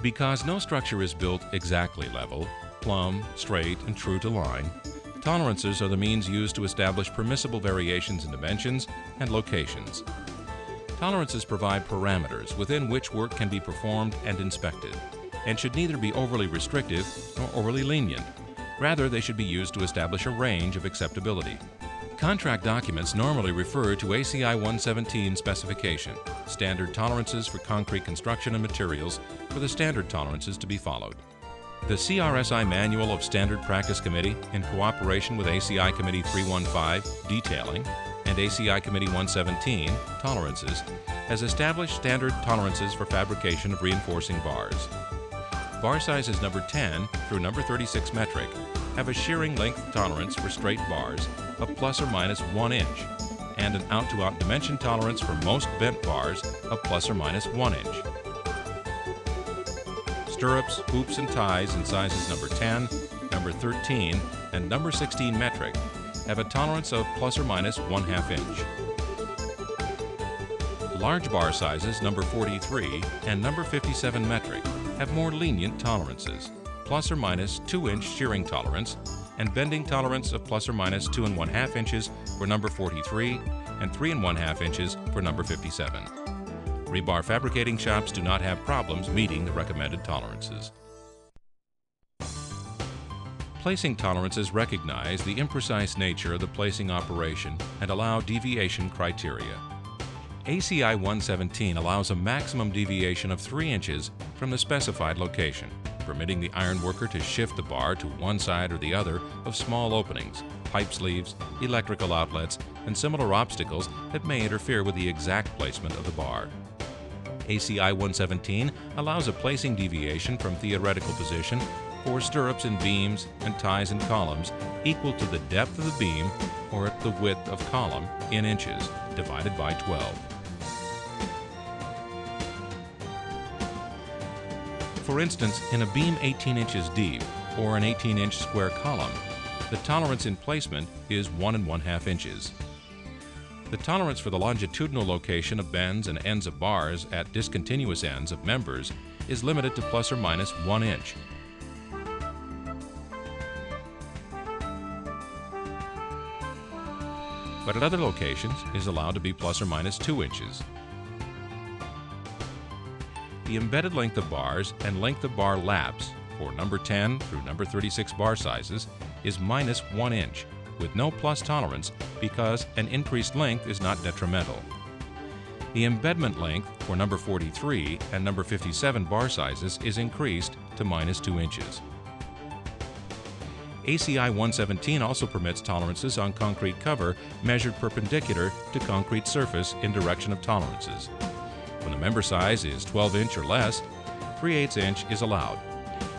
Because no structure is built exactly level, plumb, straight, and true to line, tolerances are the means used to establish permissible variations in dimensions and locations. Tolerances provide parameters within which work can be performed and inspected, and should neither be overly restrictive nor overly lenient. Rather, they should be used to establish a range of acceptability. Contract documents normally refer to ACI 117 specification, standard tolerances for concrete construction and materials, for the standard tolerances to be followed. The CRSI Manual of Standard Practice Committee, in cooperation with ACI Committee 315, Detailing, and ACI Committee 117, Tolerances, has established standard tolerances for fabrication of reinforcing bars. Bar sizes number 10 through number 36 metric have a shearing length tolerance for straight bars of plus or minus 1 inch and an out-to-out dimension tolerance for most bent bars of plus or minus 1 inch. Stirrups, hoops, and ties in sizes number 10, number 13, and number 16 metric have a tolerance of plus or minus 1/2 inch. Large bar sizes number 43 and number 57 metric have more lenient tolerances, plus or minus 2 inch shearing tolerance and bending tolerance of plus or minus 2 1/2 inches for number 43 and 3 1/2 inches for number 57. Rebar fabricating shops do not have problems meeting the recommended tolerances. Placing tolerances recognize the imprecise nature of the placing operation and allow deviation criteria. ACI 117 allows a maximum deviation of 3 inches from the specified location, permitting the iron worker to shift the bar to one side or the other of small openings, pipe sleeves, electrical outlets, and similar obstacles that may interfere with the exact placement of the bar. ACI 117 allows a placing deviation from theoretical position for stirrups in beams and ties in columns equal to the depth of the beam or at the width of column in inches divided by 12. For instance, in a beam 18 inches deep or an 18-inch square column, the tolerance in placement is 1 1/2 inches. The tolerance for the longitudinal location of bends and ends of bars at discontinuous ends of members is limited to plus or minus 1 inch. But at other locations is allowed to be plus or minus 2 inches. The embedded length of bars and length of bar laps for number 10 through number 36 bar sizes is minus 1 inch with no plus tolerance because an increased length is not detrimental. The embedment length for number 43 and number 57 bar sizes is increased to minus 2 inches. ACI 117 also permits tolerances on concrete cover measured perpendicular to concrete surface in direction of tolerances. When the member size is 12 inch or less, 3/8 inch is allowed,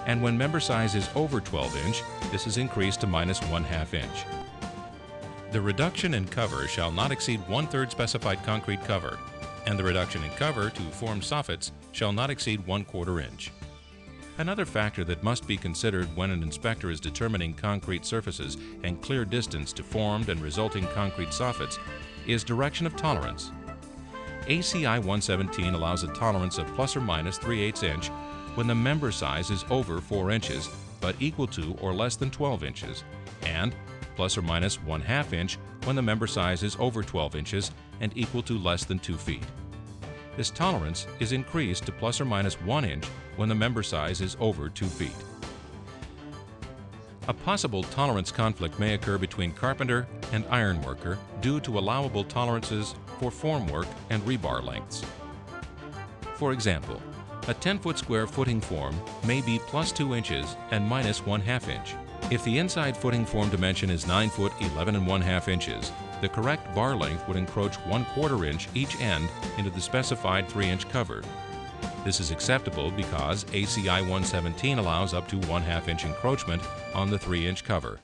and when member size is over 12 inch, this is increased to minus 1/2 inch. The reduction in cover shall not exceed 1/3 specified concrete cover, and the reduction in cover to form soffits shall not exceed 1/4 inch. Another factor that must be considered when an inspector is determining concrete surfaces and clear distance to formed and resulting concrete soffits is direction of tolerance. ACI 117 allows a tolerance of plus or minus 3/8 inch when the member size is over 4 inches but equal to or less than 12 inches and plus or minus 1/2 inch when the member size is over 12 inches and equal to less than 2 feet. This tolerance is increased to plus or minus 1 inch when the member size is over 2 feet. A possible tolerance conflict may occur between carpenter and ironworker due to allowable tolerances for formwork and rebar lengths. For example, a 10-foot square footing form may be plus 2 inches and minus 1/2 inch. If the inside footing form dimension is 9 foot 11 1/2 inches, the correct bar length would encroach 1/4 inch each end into the specified 3 inch cover. This is acceptable because ACI 117 allows up to 1/2 inch encroachment on the 3 inch cover.